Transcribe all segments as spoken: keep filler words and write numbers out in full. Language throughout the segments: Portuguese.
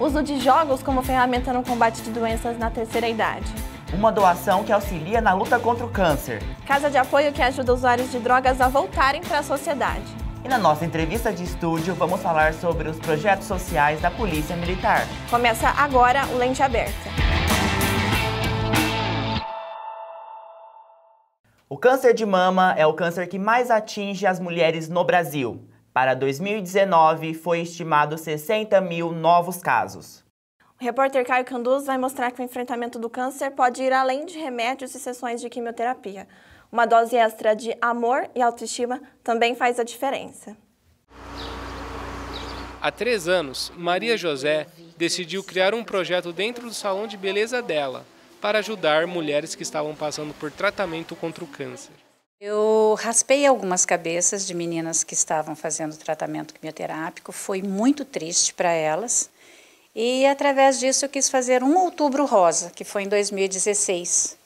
uso de jogos como ferramenta no combate de doenças na terceira idade. Uma doação que auxilia na luta contra o câncer. Casa de apoio que ajuda usuários de drogas a voltarem para a sociedade. E na nossa entrevista de estúdio, vamos falar sobre os projetos sociais da Polícia Militar. Começa agora o Lente Aberta. O câncer de mama é o câncer que mais atinge as mulheres no Brasil. Para dois mil e dezenove, foi estimado sessenta mil novos casos. O repórter Caio Canduz vai mostrar que o enfrentamento do câncer pode ir além de remédios e sessões de quimioterapia. Uma dose extra de amor e autoestima também faz a diferença. Há três anos, Maria José decidiu criar um projeto dentro do salão de beleza dela, para ajudar mulheres que estavam passando por tratamento contra o câncer. Eu raspei algumas cabeças de meninas que estavam fazendo tratamento quimioterápico, foi muito triste para elas, e através disso eu quis fazer um Outubro Rosa, que foi em dois mil e dezesseis,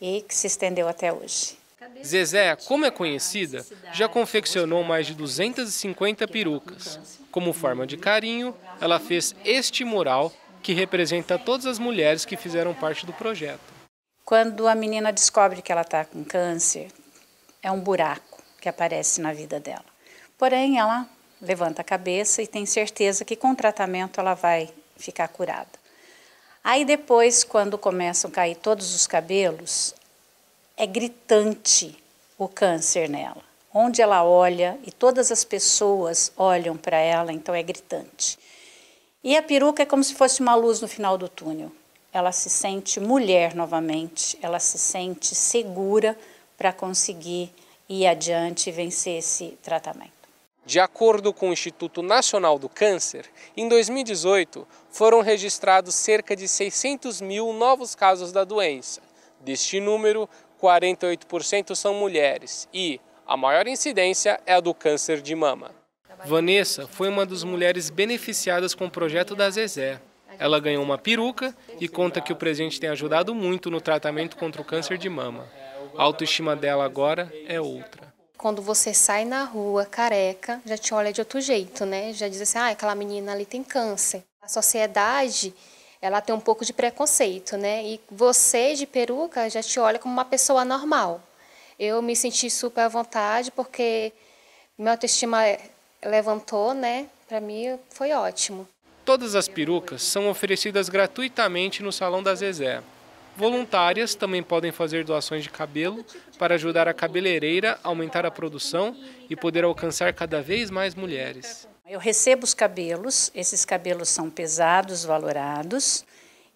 e que se estendeu até hoje. Zezé, como é conhecida, já confeccionou mais de duzentas e cinquenta perucas. Como forma de carinho, ela fez este mural, que representa todas as mulheres que fizeram parte do projeto. Quando a menina descobre que ela está com câncer, é um buraco que aparece na vida dela. Porém, ela levanta a cabeça e tem certeza que com o tratamento ela vai ficar curada. Aí depois, quando começam a cair todos os cabelos, é gritante o câncer nela. Onde ela olha e todas as pessoas olham para ela, então é gritante. E a peruca é como se fosse uma luz no final do túnel. Ela se sente mulher novamente, ela se sente segura para conseguir ir adiante e vencer esse tratamento. De acordo com o Instituto Nacional do Câncer, em dois mil e dezoito foram registrados cerca de seiscentos mil novos casos da doença. Deste número, quarenta e oito por cento são mulheres e a maior incidência é a do câncer de mama. Vanessa foi uma das mulheres beneficiadas com o projeto da Zezé. Ela ganhou uma peruca e conta que o presente tem ajudado muito no tratamento contra o câncer de mama. A autoestima dela agora é outra. Quando você sai na rua careca, já te olha de outro jeito, né? Já diz assim, ah, aquela menina ali tem câncer. A sociedade, ela tem um pouco de preconceito, né? E você de peruca já te olha como uma pessoa normal. Eu me senti super à vontade porque minha autoestima é... levantou, né? Para mim foi ótimo. Todas as perucas são oferecidas gratuitamente no Salão da Zezé. Voluntárias também podem fazer doações de cabelo para ajudar a cabeleireira a aumentar a produção e poder alcançar cada vez mais mulheres. Eu recebo os cabelos, esses cabelos são pesados, valorados,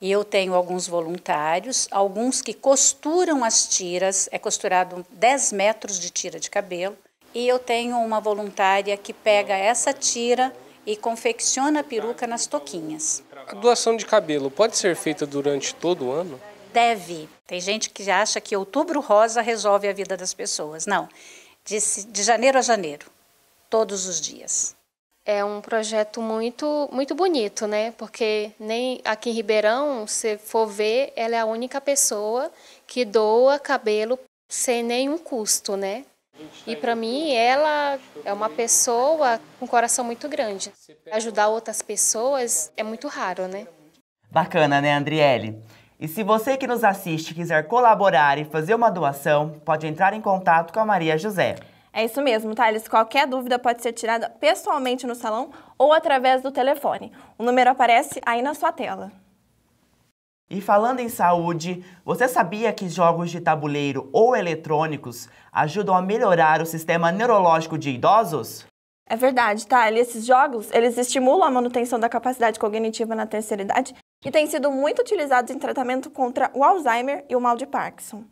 e eu tenho alguns voluntários, alguns que costuram as tiras, é costurado dez metros de tira de cabelo. E eu tenho uma voluntária que pega essa tira e confecciona a peruca nas toquinhas. A doação de cabelo pode ser feita durante todo o ano? Deve. Tem gente que acha que Outubro Rosa resolve a vida das pessoas. Não. De, de janeiro a janeiro. Todos os dias. É um projeto muito, muito bonito, né? Porque nem aqui em Ribeirão, se for ver, ela é a única pessoa que doa cabelo sem nenhum custo, né? E para mim, ela é uma pessoa com um coração muito grande. Ajudar outras pessoas é muito raro, né? Bacana, né, Andriele? E se você que nos assiste quiser colaborar e fazer uma doação, pode entrar em contato com a Maria José. É isso mesmo, Thales. Qualquer dúvida pode ser tirada pessoalmente no salão ou através do telefone. O número aparece aí na sua tela. E falando em saúde, você sabia que jogos de tabuleiro ou eletrônicos ajudam a melhorar o sistema neurológico de idosos? É verdade, tá? E esses jogos, eles estimulam a manutenção da capacidade cognitiva na terceira idade e têm sido muito utilizados em tratamento contra o Alzheimer e o mal de Parkinson.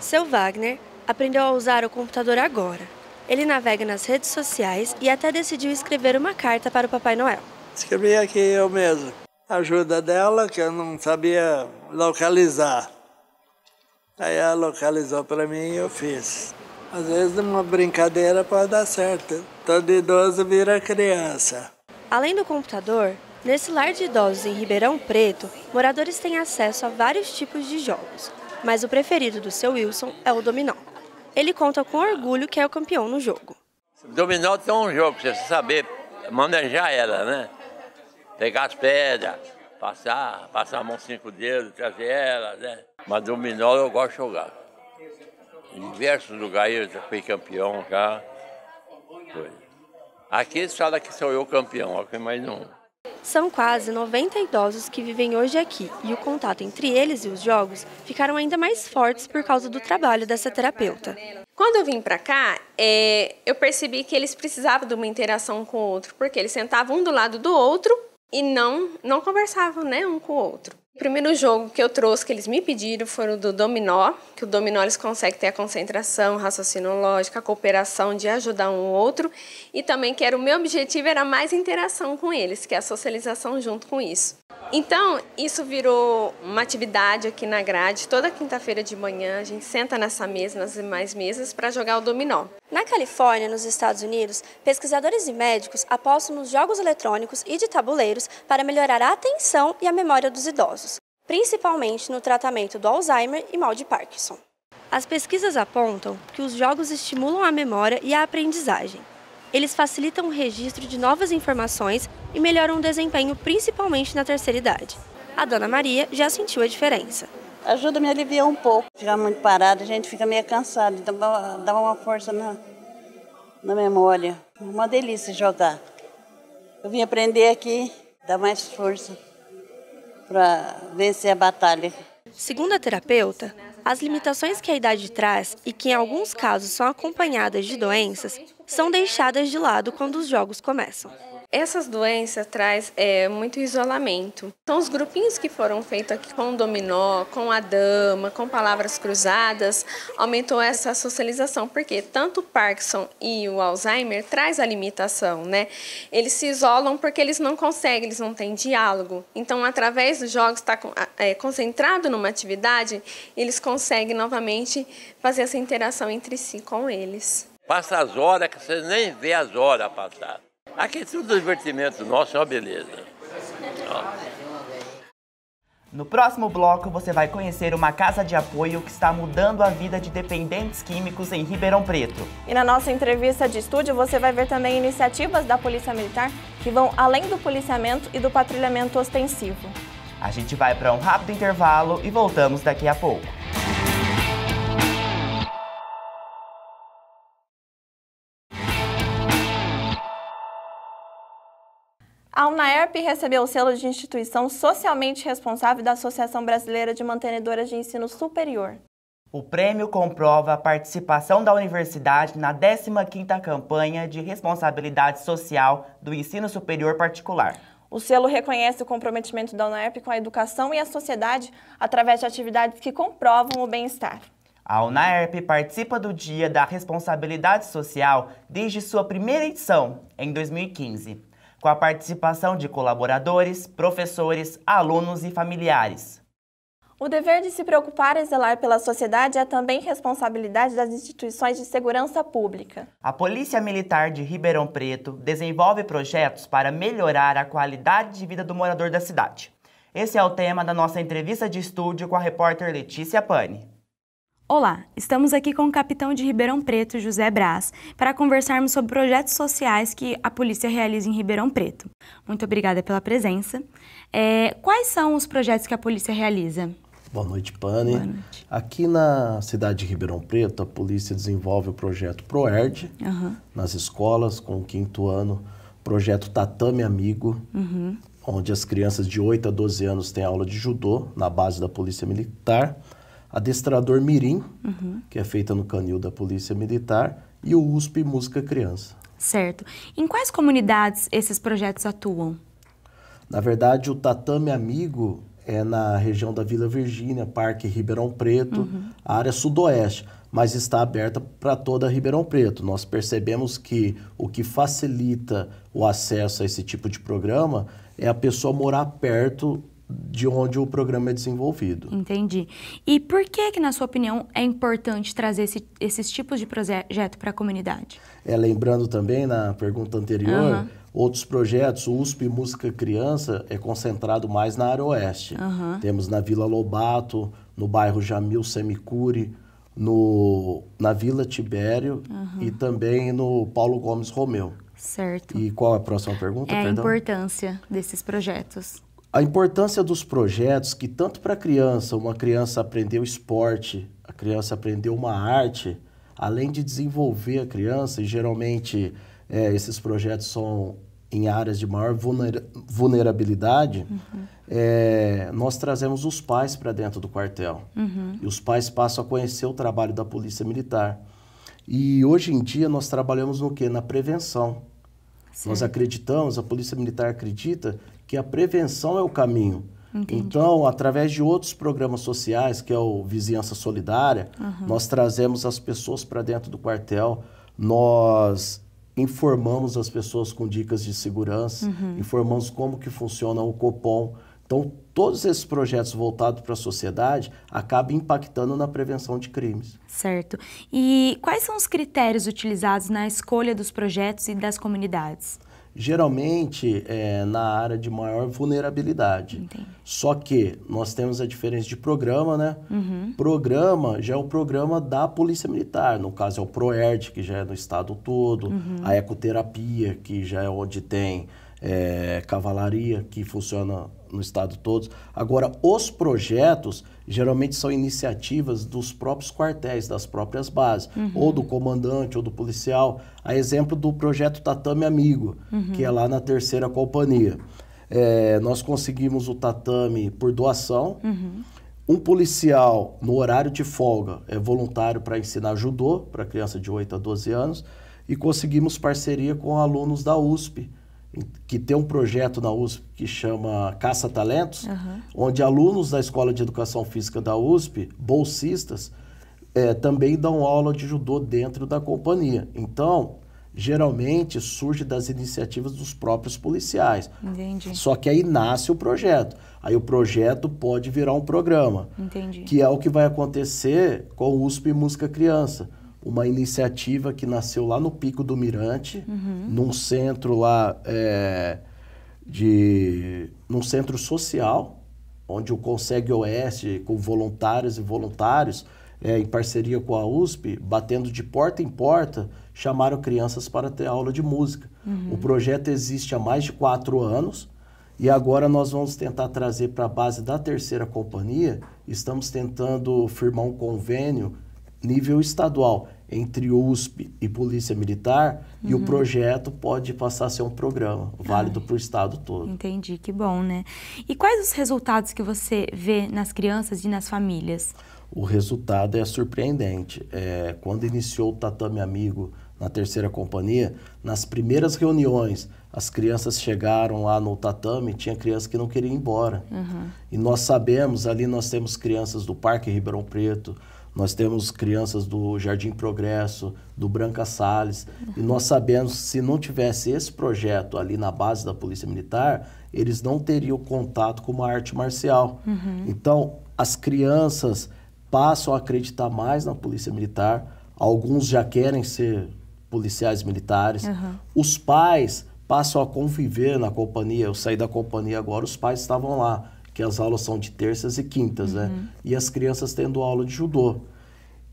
Seu Wagner aprendeu a usar o computador agora. Ele navega nas redes sociais e até decidiu escrever uma carta para o Papai Noel. Escrevi aqui eu mesmo. Ajuda dela, que eu não sabia localizar. Aí ela localizou para mim e eu fiz. Às vezes uma brincadeira pode dar certo. Todo idoso vira criança. Além do computador, nesse lar de idosos em Ribeirão Preto, moradores têm acesso a vários tipos de jogos. Mas o preferido do seu Wilson é o dominó. Ele conta com orgulho que é o campeão no jogo. Dominó tem um jogo, pra você saber manejar ela, né? pegar as pedras, passar, passar a mão cinco dedos, trazer elas, né? Mas dominó eu gosto de jogar. Em diversos lugares eu já fui campeão, já. Foi. Aqui eles falam que sou eu campeão, aqui mais não. São quase noventa idosos que vivem hoje aqui e o contato entre eles e os jogos ficaram ainda mais fortes por causa do trabalho dessa terapeuta. Quando eu vim para cá, é, eu percebi que eles precisavam de uma interação com o outro, porque eles sentavam um do lado do outro e não, não conversavam, né, um com o outro. O primeiro jogo que eu trouxe, que eles me pediram, foi o do dominó, que o dominó eles conseguem ter a concentração, o raciocínio lógico, a cooperação de ajudar um ou outro, e também que era o meu objetivo, era mais interação com eles, que é a socialização junto com isso. Então, isso virou uma atividade aqui na grade, toda quinta-feira de manhã a gente senta nessa mesa, nas demais mesas, para jogar o dominó. Na Califórnia, nos Estados Unidos, pesquisadores e médicos apostam nos jogos eletrônicos e de tabuleiros para melhorar a atenção e a memória dos idosos, principalmente no tratamento do Alzheimer e mal de Parkinson. As pesquisas apontam que os jogos estimulam a memória e a aprendizagem. Eles facilitam o registro de novas informações e melhoram o desempenho, principalmente na terceira idade. A dona Maria já sentiu a diferença. Ajuda a me aliviar um pouco. Ficar muito parado, a gente fica meio cansado, então dá uma força na, na memória. Uma delícia jogar. Eu vim aprender aqui, dá mais força para vencer a batalha. Segundo a terapeuta, as limitações que a idade traz e que em alguns casos são acompanhadas de doenças, são deixadas de lado quando os jogos começam. Essas doenças trazem é, muito isolamento. Então, os grupinhos que foram feitos aqui com o dominó, com a dama, com palavras cruzadas, aumentou essa socialização, porque tanto o Parkinson e o Alzheimer traz a limitação, né? Eles se isolam porque eles não conseguem, eles não têm diálogo. Então, através dos jogos, tá é, concentrado numa atividade, eles conseguem novamente fazer essa interação entre si com eles. Passa as horas que você nem vê as horas passar. Aqui tudo divertimento nosso, é uma beleza. No próximo bloco você vai conhecer uma casa de apoio que está mudando a vida de dependentes químicos em Ribeirão Preto. E na nossa entrevista de estúdio você vai ver também iniciativas da Polícia Militar que vão além do policiamento e do patrulhamento ostensivo. A gente vai para um rápido intervalo e voltamos daqui a pouco. A UNAERP recebeu o selo de instituição socialmente responsável da Associação Brasileira de Mantenedoras de Ensino Superior. O prêmio comprova a participação da universidade na décima quinta campanha de responsabilidade social do ensino superior particular. O selo reconhece o comprometimento da UNAERP com a educação e a sociedade através de atividades que comprovam o bem-estar. A UNAERP participa do Dia da Responsabilidade Social desde sua primeira edição, em dois mil e quinze. Com a participação de colaboradores, professores, alunos e familiares. O dever de se preocupar e zelar pela sociedade é também responsabilidade das instituições de segurança pública. A Polícia Militar de Ribeirão Preto desenvolve projetos para melhorar a qualidade de vida do morador da cidade. Esse é o tema da nossa entrevista de estúdio com a repórter Letícia Pani. Olá, estamos aqui com o capitão de Ribeirão Preto, José Braz, para conversarmos sobre projetos sociais que a polícia realiza em Ribeirão Preto. Muito obrigada pela presença. É, quais são os projetos que a polícia realiza? Boa noite, Pani. Boa noite. Aqui na cidade de Ribeirão Preto, a polícia desenvolve o projeto Proerd, uhum. nas escolas, com o quinto ano, projeto Tatame Amigo, uhum. onde as crianças de oito a doze anos têm aula de judô na base da Polícia Militar, Adestrador Mirim, uhum. que é feita no canil da Polícia Militar, e o U S P Música Criança. Certo. Em quais comunidades esses projetos atuam? Na verdade, o Tatame Amigo é na região da Vila Virgínia, Parque Ribeirão Preto, uhum. a área sudoeste, mas está aberta para toda Ribeirão Preto. Nós percebemos que o que facilita o acesso a esse tipo de programa é a pessoa morar perto de onde o programa é desenvolvido. Entendi. E por que, que na sua opinião, é importante trazer esse, esses tipos de projeto para a comunidade? É, lembrando também, na pergunta anterior, uhum. outros projetos, o U S P Música Criança é concentrado mais na área oeste. Uhum. Temos na Vila Lobato, no bairro Jamil Semicuri, no, na Vila Tibério uhum. e também no Paulo Gomes Romeu. Certo. E qual é a próxima pergunta? É a Perdão? Importância desses projetos. A importância dos projetos que tanto para a criança, uma criança aprendeu esporte, a criança aprendeu uma arte, além de desenvolver a criança, e geralmente é, esses projetos são em áreas de maior vulnerabilidade, uhum. é, nós trazemos os pais para dentro do quartel. Uhum. E os pais passam a conhecer o trabalho da Polícia Militar. E hoje em dia nós trabalhamos no quê? Na prevenção. Certo. Nós acreditamos, a Polícia Militar acredita que a prevenção é o caminho. Entendi. Então, através de outros programas sociais, que é o Vizinhança Solidária, uhum. nós trazemos as pessoas para dentro do quartel, nós informamos as pessoas com dicas de segurança, uhum. informamos como que funciona o COPOM. Então, todos esses projetos voltados para a sociedade acabam impactando na prevenção de crimes. Certo. E quais são os critérios utilizados na escolha dos projetos e das comunidades? Geralmente, é, na área de maior vulnerabilidade. Entendi. Só que nós temos a diferença de programa, né? Uhum. Programa já é o programa da Polícia Militar. No caso, é o Proerd, que já é no estado todo. Uhum. A ecoterapia, que já é onde tem é, cavalaria, que funciona no estado todo. Agora, os projetos geralmente são iniciativas dos próprios quartéis, das próprias bases, uhum. ou do comandante, ou do policial. A exemplo do projeto Tatame Amigo, uhum. que é lá na terceira companhia. É, nós conseguimos o tatame por doação. Uhum. Um policial, no horário de folga, é voluntário para ensinar judô para criança de oito a doze anos. E conseguimos parceria com alunos da U S P, que tem um projeto na U S P que chama Caça Talentos, uhum. onde alunos da Escola de Educação Física da U S P, bolsistas, é, também dão aula de judô dentro da companhia. Então, geralmente, surge das iniciativas dos próprios policiais. Entendi. Só que aí nasce o projeto. Aí o projeto pode virar um programa. Entendi. Que é o que vai acontecer com o U S P Música Criança. Uma iniciativa que nasceu lá no Pico do Mirante, uhum. num centro lá, é, de, num centro social, onde o Consegue Oeste, com voluntários e voluntários, é, em parceria com a U S P, batendo de porta em porta, chamaram crianças para ter aula de música. Uhum. O projeto existe há mais de quatro anos, e agora nós vamos tentar trazer para a base da terceira companhia, estamos tentando firmar um convênio nível estadual, entre U S P e Polícia Militar, uhum. e o projeto pode passar a ser um programa válido para o estado todo. Entendi, que bom, né? E quais os resultados que você vê nas crianças e nas famílias? O resultado é surpreendente. É, quando iniciou o Tatame Amigo na terceira companhia, nas primeiras reuniões, as crianças chegaram lá no tatame, tinha criança que não queria ir embora. Uhum. E nós sabemos, ali nós temos crianças do Parque Ribeirão Preto, nós temos crianças do Jardim Progresso, do Branca Salles, uhum. e nós sabemos que se não tivesse esse projeto ali na base da Polícia Militar, eles não teriam contato com uma arte marcial. Uhum. Então, as crianças passam a acreditar mais na Polícia Militar, alguns já querem ser policiais militares, uhum. os pais passam a conviver na companhia. Eu saí da companhia agora, os pais estavam lá, que as aulas são de terças e quintas, uhum. né? E as crianças tendo aula de judô.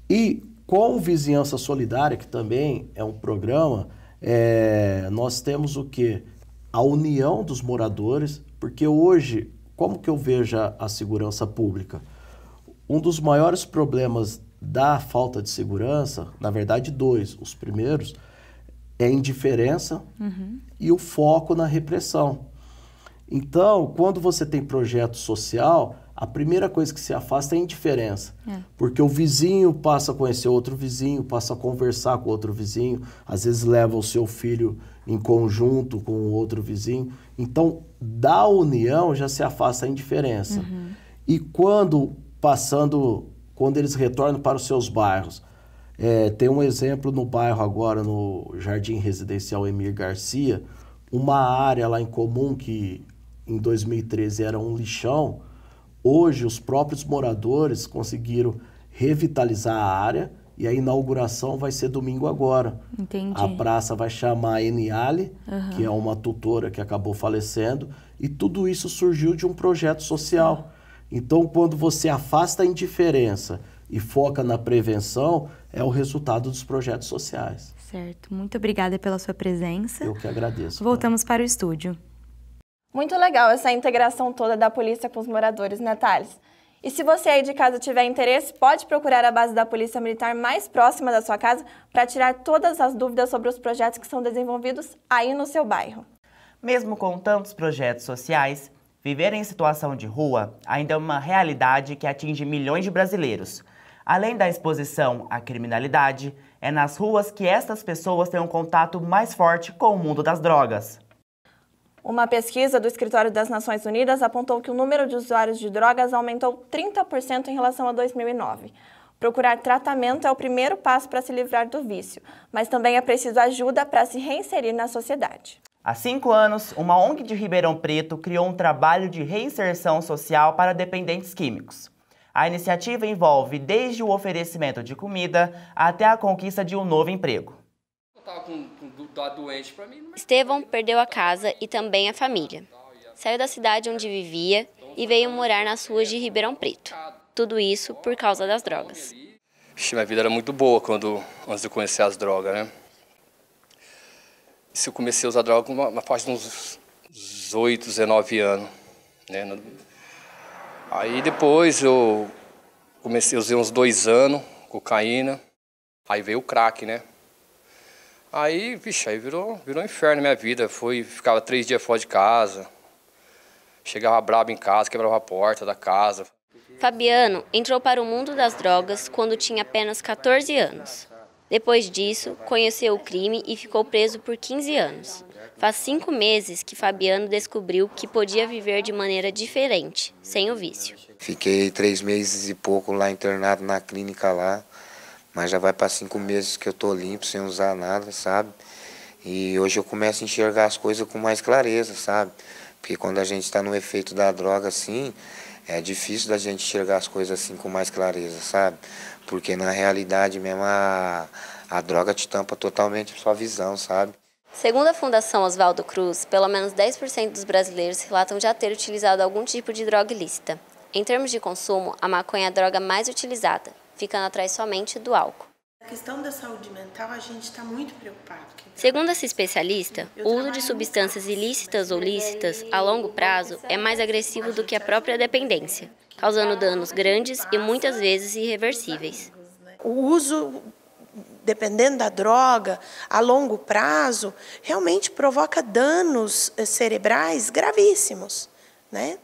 E com Vizinhança Solidária, que também é um programa, é, nós temos o quê? A união dos moradores, porque hoje, como que eu vejo a segurança pública? Um dos maiores problemas da falta de segurança, na verdade dois, os primeiros, é a indiferença uhum. e o foco na repressão. Então, quando você tem projeto social, a primeira coisa que se afasta é a indiferença. É. Porque o vizinho passa a conhecer outro vizinho, passa a conversar com outro vizinho, às vezes leva o seu filho em conjunto com o outro vizinho. Então, da união já se afasta a indiferença. Uhum. E quando, passando, quando eles retornam para os seus bairros, é, tem um exemplo no bairro agora, no Jardim Residencial Emir Garcia, uma área lá em comum que em dois mil e treze era um lixão, hoje os próprios moradores conseguiram revitalizar a área e a inauguração vai ser domingo agora. Entendi. A praça vai chamar a Eniale, uhum. que é uma tutora que acabou falecendo, e tudo isso surgiu de um projeto social. Uhum. Então, quando você afasta a indiferença e foca na prevenção, é o resultado dos projetos sociais. certo. Muito obrigada pela sua presença. Eu que agradeço. Voltamos para o estúdio. Muito legal essa integração toda da polícia com os moradores, né, Thales? E se você aí de casa tiver interesse, pode procurar a base da Polícia Militar mais próxima da sua casa para tirar todas as dúvidas sobre os projetos que são desenvolvidos aí no seu bairro. Mesmo com tantos projetos sociais, viver em situação de rua ainda é uma realidade que atinge milhões de brasileiros. Além da exposição à criminalidade, é nas ruas que estas pessoas têm um contato mais forte com o mundo das drogas. Uma pesquisa do Escritório das Nações Unidas apontou que o número de usuários de drogas aumentou trinta por cento em relação a dois mil e nove. Procurar tratamento é o primeiro passo para se livrar do vício, mas também é preciso ajuda para se reinserir na sociedade. Há cinco anos, uma ONG de Ribeirão Preto criou um trabalho de reinserção social para dependentes químicos. A iniciativa envolve desde o oferecimento de comida até a conquista de um novo emprego. Estevão perdeu a casa e também a família. Saiu da cidade onde vivia e veio morar nas ruas de Ribeirão Preto. Tudo isso por causa das drogas. Minha vida era muito boa quando, antes de conhecer as drogas, né? Eu comecei a usar droga na fase de uns dezoito, dezenove anos, né? Aí depois eu comecei a usar uns dois anos, cocaína. Aí veio o crack, né? Aí, vixe, aí virou, virou um inferno a minha vida. Foi, ficava três dias fora de casa, chegava brabo em casa, quebrava a porta da casa. Fabiano entrou para o mundo das drogas quando tinha apenas quatorze anos. Depois disso, conheceu o crime e ficou preso por quinze anos. Faz cinco meses que Fabiano descobriu que podia viver de maneira diferente, sem o vício. Fiquei três meses e pouco lá internado na clínica lá. Mas já vai para cinco meses que eu tô limpo, sem usar nada, sabe? E hoje eu começo a enxergar as coisas com mais clareza, sabe? Porque quando a gente está no efeito da droga assim, é difícil da gente enxergar as coisas assim com mais clareza, sabe? Porque na realidade mesmo a, a droga te tampa totalmente a sua visão, sabe? Segundo a Fundação Oswaldo Cruz, pelo menos dez por cento dos brasileiros relatam já ter utilizado algum tipo de droga ilícita. Em termos de consumo, a maconha é a droga mais utilizada, ficando atrás somente do álcool. A questão da saúde mental, a gente está muito preocupado. Segundo essa especialista, o uso de substâncias ilícitas ou lícitas a longo prazo é mais agressivo do que a própria dependência, causando danos grandes e muitas vezes irreversíveis. O uso, dependendo da droga, a longo prazo, realmente provoca danos cerebrais gravíssimos, né?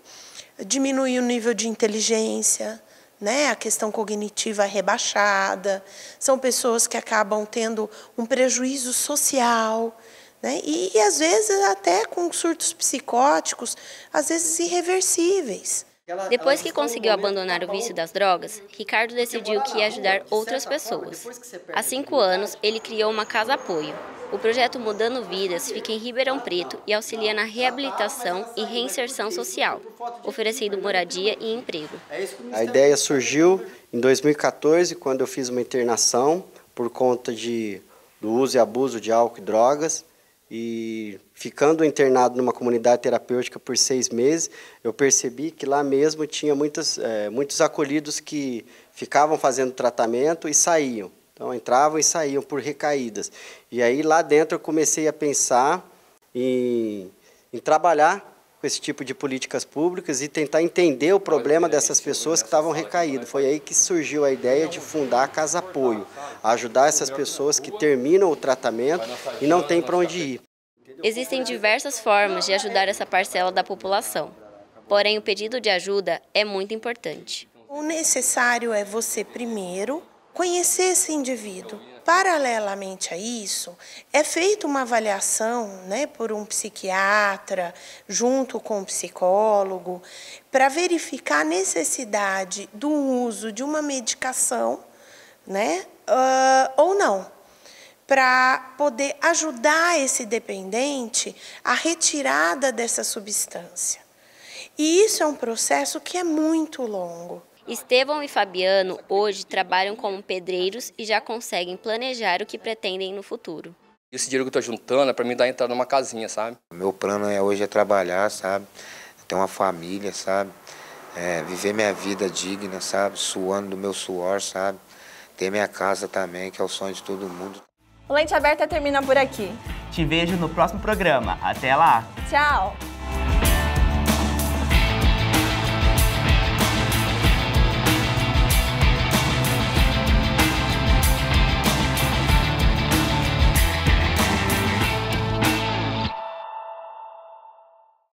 Diminui o nível de inteligência, né, a questão cognitiva rebaixada, são pessoas que acabam tendo um prejuízo social, né, e, e às vezes até com surtos psicóticos, às vezes irreversíveis. Depois que conseguiu abandonar o vício das drogas, Ricardo decidiu que ia ajudar outras pessoas. Há cinco anos, ele criou uma casa-apoio. O projeto Mudando Vidas fica em Ribeirão Preto e auxilia na reabilitação e reinserção social, oferecendo moradia e emprego. A ideia surgiu em dois mil e quatorze, quando eu fiz uma internação por conta de, do uso e abuso de álcool e drogas. E ficando internado numa comunidade terapêutica por seis meses, eu percebi que lá mesmo tinha muitos, é, muitos acolhidos que ficavam fazendo tratamento e saíam. Então, entravam e saíam por recaídas. E aí, lá dentro, eu comecei a pensar em, em trabalhar com esse tipo de políticas públicas e tentar entender o problema dessas pessoas que estavam recaídas. Foi aí que surgiu a ideia de fundar a Casa Apoio, ajudar essas pessoas que terminam o tratamento e não tem para onde ir. Existem diversas formas de ajudar essa parcela da população. Porém, o pedido de ajuda é muito importante. O necessário é você, primeiro, conhecer esse indivíduo. Paralelamente a isso, é feita uma avaliação, né, por um psiquiatra, junto com um psicólogo, para verificar a necessidade do uso de uma medicação, né, uh, ou não, para poder ajudar esse dependente à retirada dessa substância. E isso é um processo que é muito longo. Estevão e Fabiano hoje trabalham como pedreiros e já conseguem planejar o que pretendem no futuro. Esse dinheiro que eu estou juntando é para mim dar entrada numa casinha, sabe? Meu plano é hoje é trabalhar, sabe? Ter uma família, sabe? É, viver minha vida digna, sabe? Suando do meu suor, sabe? Ter minha casa também, que é o sonho de todo mundo. O Lente Aberta termina por aqui. Te vejo no próximo programa. Até lá! Tchau!